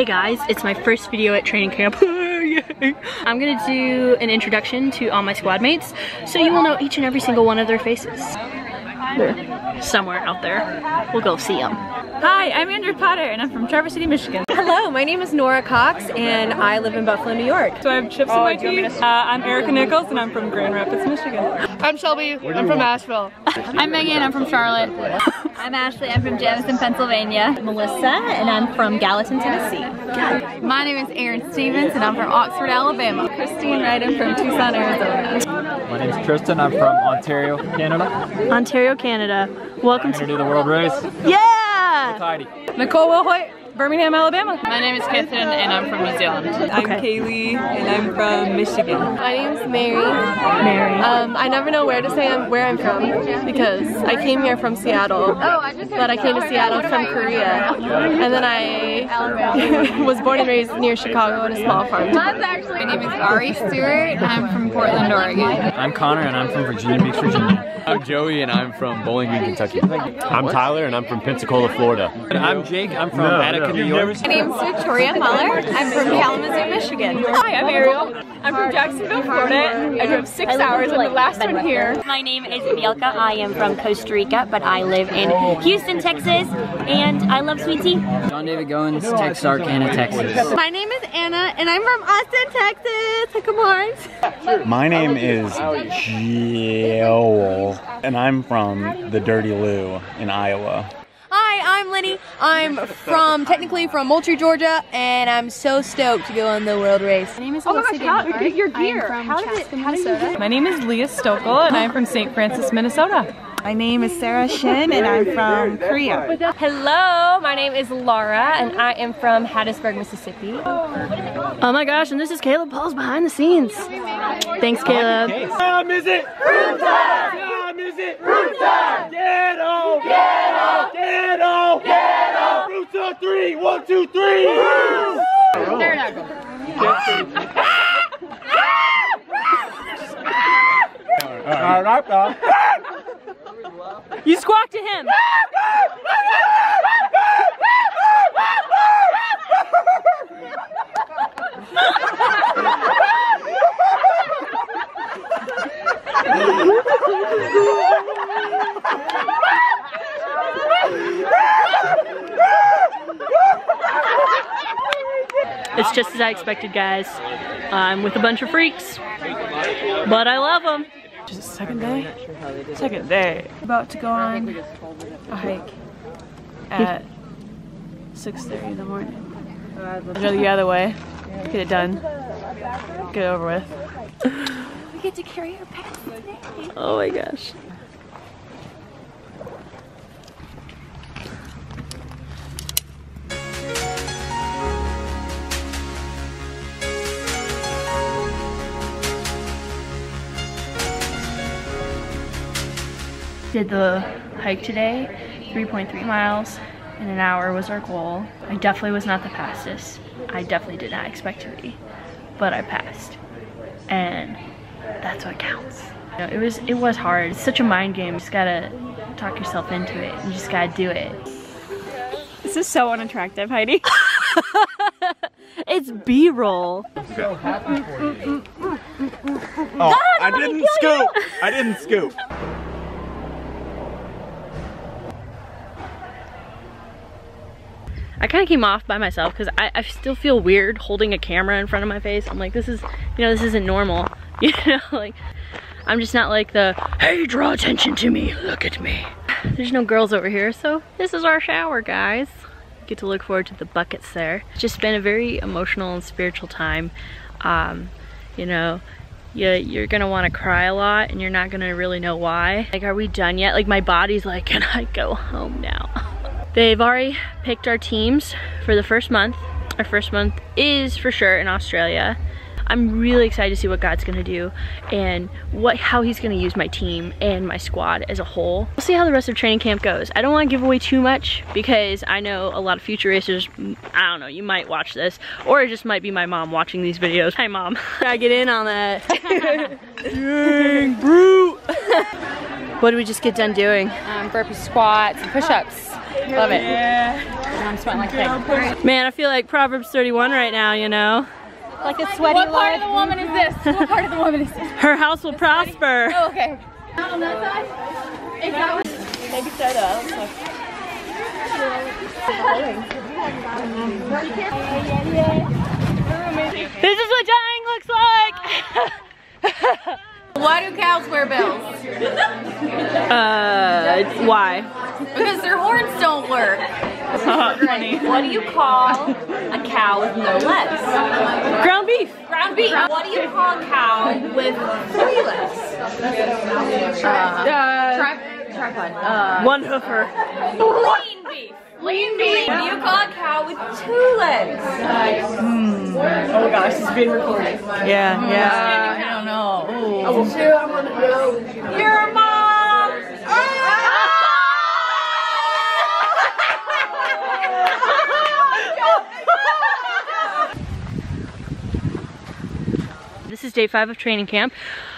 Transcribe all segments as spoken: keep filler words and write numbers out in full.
Hey guys, it's my first video at training camp. I'm gonna do an introduction to all my squad mates, so you will know each and every single one of their faces. They're somewhere out there. We'll go see them. Hi, I'm Andrew Potter and I'm from Traverse City, Michigan. Hello, my name is Nora Cox and I live in Buffalo, New York. So I have chips oh, in my teeth. Uh, I'm Erica Nichols and I'm from Grand Rapids, Michigan. I'm Shelby, I'm from Asheville. I'm Megan, I'm from Charlotte. I'm Ashley, I'm from Jamison, Pennsylvania. Melissa, and I'm from Gallatin, Tennessee. My name is Aaron Stevens, and I'm from Oxford, Alabama. Christine Wright, I'm from Tucson, Arizona. My name is Tristan, I'm from Ontario, Canada. Ontario, Canada. Welcome to the World Race. Yeah! Nicole Hoy, Birmingham, Alabama. My name is Katherine, and I'm from New Zealand. I'm okay. Kaylee, and I'm from Michigan. My name is Mary. Mary. Um, I never know where to say I'm, where I'm from because I came here from Seattle, but I came to Seattle from Korea, and then I was born and raised near Chicago in a small farm. My name is Ari Stewart, and I'm from Portland, Oregon. I'm Connor, and I'm from Virginia Beach, Virginia. I'm Joey, and I'm from Bowling Green, Kentucky. I'm Tyler, and I'm from Pensacola, Florida. And I'm Jake. I'm from no, Attica. No. My name's Victoria Muller. I'm from Kalamazoo, Michigan. Hi, I'm Ariel. I'm from Jacksonville, Florida. I drove six hours on the last one here. My name is Mielka. I am from Costa Rica, but I live in Houston, Texas, and I love sweet tea. John David Goins, Texarkana, Texas. My name is Anna, and I'm from Austin, Texas. Come on. My name is Joel, and I'm from the Dirty Lou in Iowa. Hi, I'm Lenny. I'm from, technically from Moultrie, Georgia, and I'm so stoked to go on the World Race. My name is oh Melissa. How did you get your gear? How did, it, how did you get it? My name is Leah Stokel, and I'm from Saint Francis, Minnesota. My name is Sarah Shin, and I'm from Korea. Hello, my name is Laura, and I am from Hattiesburg, Mississippi. Oh my gosh, and this is Caleb Paul's behind the scenes. Thanks, Caleb. What time is it? Room time! What time is it? Room time! Get on! Get on! Get on! Get on! Room time three! One, two, three! They're not going. All right, now. You squawked to him! It's just as I expected, guys. I'm with a bunch of freaks, but I love them. Just second day? Second day. About to go on a hike at six thirty in the morning. I'd rather get out of the way, get it done, get it over with. We get to carry our packs today. Oh my gosh. Did the hike today, three point three miles in an hour was our goal. I definitely was not the fastest. I definitely did not expect to be, but I passed. And that's what counts. You know, it was it was hard. It's such a mind game. You just gotta talk yourself into it. You just gotta do it. This is so unattractive, Heidi. It's B-roll. So happy for you. Oh, God, I didn't scoop. You. I didn't scoop. I kind of came off by myself because I, I still feel weird holding a camera in front of my face. I'm like, this is, you know, this isn't normal. You know, like, I'm just not like the, hey, draw attention to me, look at me. There's no girls over here, so this is our shower, guys. Get to look forward to the buckets there. It's just been a very emotional and spiritual time. Um, you know, you, you're gonna wanna cry a lot and you're not gonna really know why. Like, are we done yet? Like, my body's like, can I go home now? They've already picked our teams for the first month. Our first month is for sure in Australia. I'm really excited to see what God's gonna do and what how he's gonna use my team and my squad as a whole. We'll see how the rest of training camp goes. I don't wanna give away too much because I know a lot of future racers, I don't know, you might watch this or it just might be my mom watching these videos. Hi, Mom. I get in on that. Dang, brute. What did we just get done doing? Um, burpee squats and push-ups. Love it. Yeah. I'm sweating like crazy. Man, I feel like Proverbs thirty-one right now, you know? Like a sweaty What part of the woman is this? What part of the woman is this? Her house will prosper. Oh, okay. On that side? Maybe so, though. This is what dying looks like! Why do cows wear bells? Uh, why? Because their horns don't work. What do you call a cow with no legs? Ground beef. Ground beef. What do you call a cow with three legs? Uh, uh, tri tripod. Uh, one hoofer. Lean beef. Lean beef. What do you call a cow with two legs? Mm. Oh my gosh, it's being recorded. Yeah, yeah. Uh, I don't know. Ooh. Oh, shit, I want to go. Your mom. Oh! This is day five of training camp.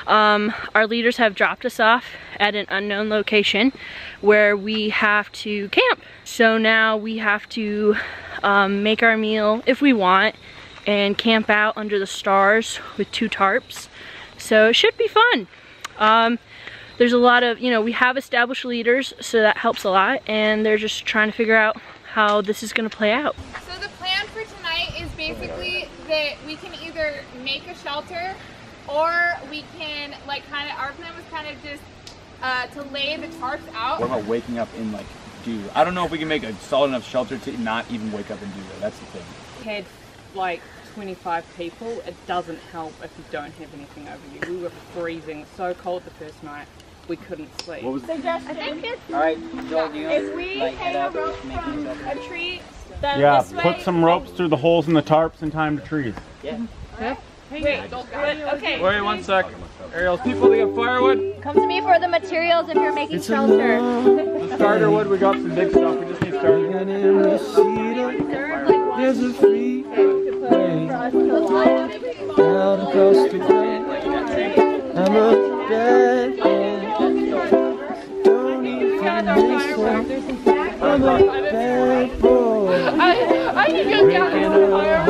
Um, our leaders have dropped us off at an unknown location where we have to camp. So now we have to um, make our meal if we want and camp out under the stars with two tarps. So it should be fun. Um, there's a lot of, you know, we have established leaders, so that helps a lot, and they're just trying to figure out how this is gonna play out. So the plan for tonight is basically that we can either make a shelter, or we can like kind of, our plan was kind of just uh, to lay the tarps out. What about waking up in like dew? I don't know if we can make a solid enough shelter to not even wake up in dew though, that's the thing. We had like twenty-five people. It doesn't help if you don't have anything over you. We were freezing, so cold the first night. We couldn't sleep. What was the suggestion? I think it's, all right, Joel, you is we like, hang a rope from a tree. Then yeah, this way. Put some ropes through the holes in the tarps and tie them to trees. Yeah. Mm-hmm. Right. Wait, wait, don't, okay. Wait one sec. Ariel, people, they got firewood. Come to me for the materials if you're making it's shelter. The starter wood, we got some big stuff. We just need starter wood. There's a free way out across the ground. I'm a bad I'm a bad boy. I can go down in the fire.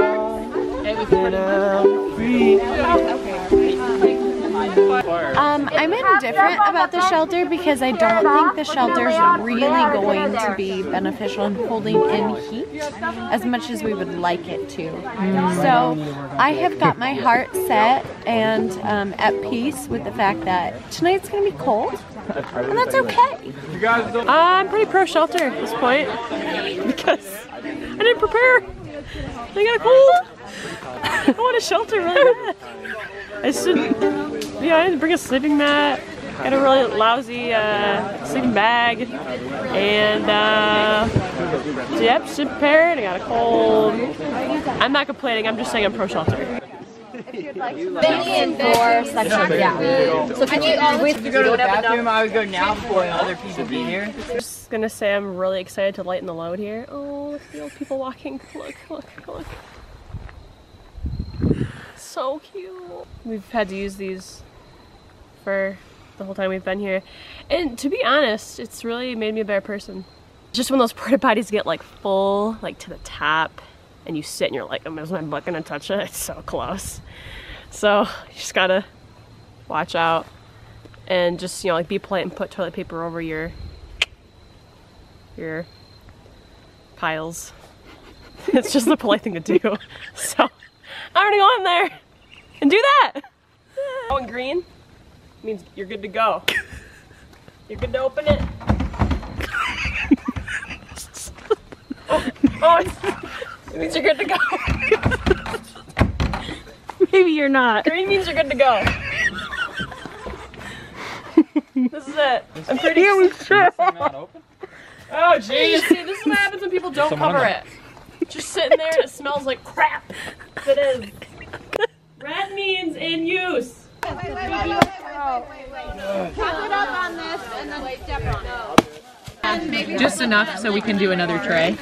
Um, I'm indifferent about the shelter because I don't think the shelter is really going to be beneficial in holding in heat as much as we would like it to. So I have got my heart set and um, at peace with the fact that tonight's going to be cold. And that's okay. Uh, I'm pretty pro shelter at this point because I didn't prepare. I got a cold. I want a shelter really bad. I shouldn't. Yeah, I didn't bring a sleeping mat. Got a really lousy uh, sleeping bag. And uh, yep, should prepare. I got a cold. I'm not complaining. I'm just saying I'm pro shelter. If you'd like to and four section, yeah. yeah. So can you always go to the bathroom? I would go now before other people be here. I'm just gonna say I'm really excited to lighten the load here. Oh, look at the old people walking. Look, look, look. So cute. We've had to use these for the whole time we've been here. And to be honest, it's really made me a better person. Just when those porta potties get like full, like to the top, and you sit and you're like, oh, is my butt gonna touch it? It's so close. So you just gotta watch out and just, you know, like be polite and put toilet paper over your, your piles. It's just the polite thing to do. So I'm gonna go in there and do that. Oh, and green means you're good to go. You're good to open it. Oh, oh, it's, it means you're good to go. Maybe you're not. Green means you're good to go. This is it. I'm pretty sure. Oh jeez. See, this is what happens when people don't Someone cover it. Just sitting there and it smells like crap. It is. Red means in use. Wait, wait, wait, wait, wait, wait, wait. No. Cover it up on this and then step on it. Just enough so we can do another tray.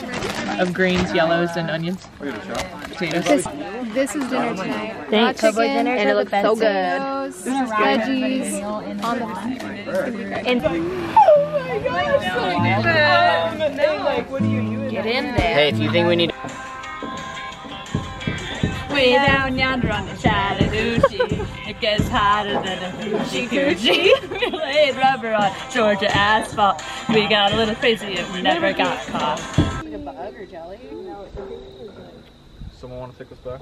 of greens, yellows, and onions. Potatoes. This, this is dinner tonight. Thanks. Chicken, dinner, and it looks so good. Potatoes, veggies on the and oh my gosh, so good. No. Like, what do you do? Get in there. Hey, if you think we need. Way down yonder on the Chattahoochee, it gets hotter than a hoochie coochie. We laid rubber on Georgia asphalt. We got a little crazy and we never got caught. Like a bug or jelly? No, it's really good. Someone want to take this back?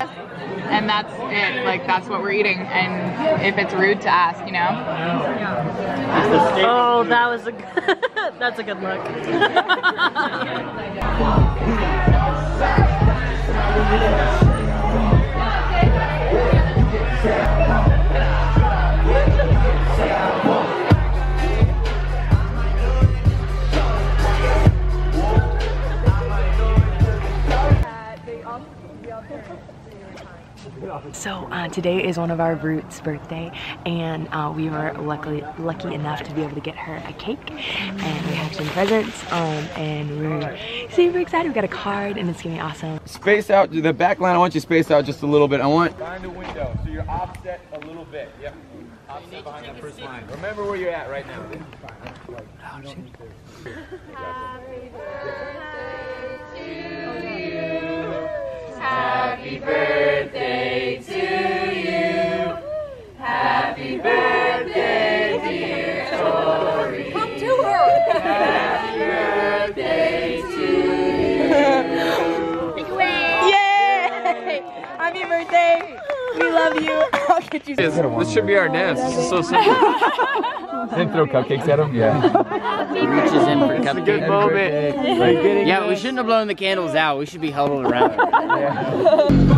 And that's it. Like, that's what we're eating. And if it's rude to ask, you know? Oh, that was a good. That's a good look. So uh, today is one of our Root's birthday, and uh, we were luckily lucky enough to be able to get her a cake, and we have some presents, um, and we're super excited. We got a card, and it's gonna be awesome. Space out the back line. I want you to space out just a little bit. I want behind the window, so you're offset a little bit. Yep, offset behind that first line. Remember where you're at right now. Oh, shoot. Happy birthday to you. Happy birthday. Happy birthday, dear Tori. Come to her. Happy birthday to you. Take away. Yay! Happy birthday. We love you. I'll get you. This, this should be our dance. This is so simple. Then throw cupcakes at him. Yeah. He reaches in for cupcakes. It's a good moment. Yeah, we shouldn't have blown the candles out. We should be huddled around. Yeah.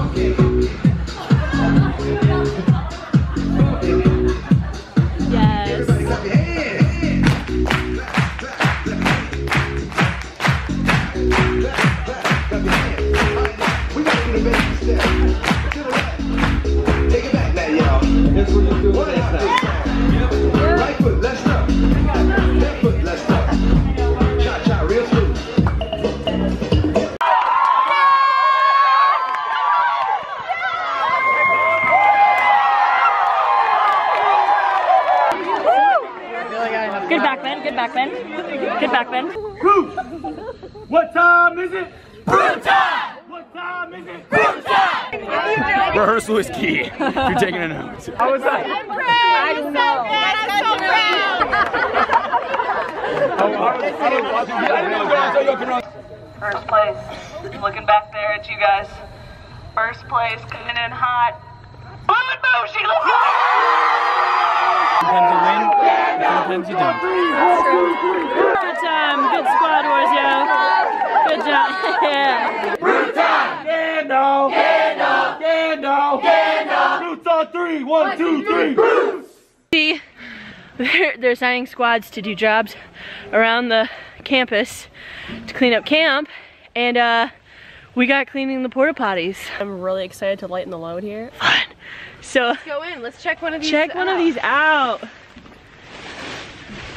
Rehearsal is key. You're taking a note. I was like, I'm proud. I'm so proud. I'm so proud. First place. Looking back there at you guys. First place, coming in hot. Boom and boom, she looks hot. Sometimes you win, sometimes you don't. Good time. Good squad wars, yo. Good job. Yeah. Root time. Gandalf. Gandalf. Gandalf. Gandalf. Roots on three. One, two, three. Roots. See, they're, they're assigning squads to do jobs around the campus to clean up camp, and uh, we got cleaning the porta potties. I'm really excited to lighten the load here. Fun. So let's go in. Let's check one of these. Check out. one of these out.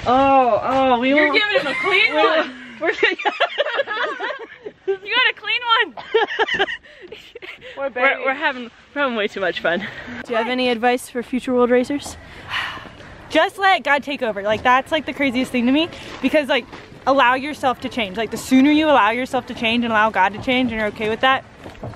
Oh, oh, we. You're won't, giving him a clean one. We're. You got a clean one. we're, we're, we're having we're having way too much fun. Do you have any advice for future world racers? Just let God take over. Like, that's like the craziest thing to me, because like, allow yourself to change. Like, the sooner you allow yourself to change and allow God to change and you're okay with that,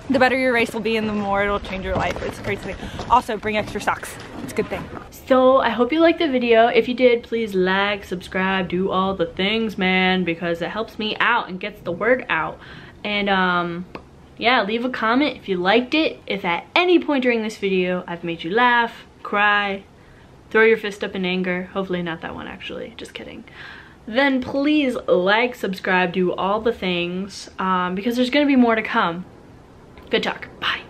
the better your race will be and the more it'll change your life. It's a crazy thing. Also, bring extra socks. It's a good thing. So I hope you liked the video. If you did, please like, subscribe, do all the things, man, because it helps me out and gets the word out. And um, yeah, leave a comment if you liked it. If at any point during this video I've made you laugh, cry, throw your fist up in anger, hopefully not that one actually, just kidding, then please like, subscribe, do all the things, um, because there's gonna be more to come. Good talk, bye.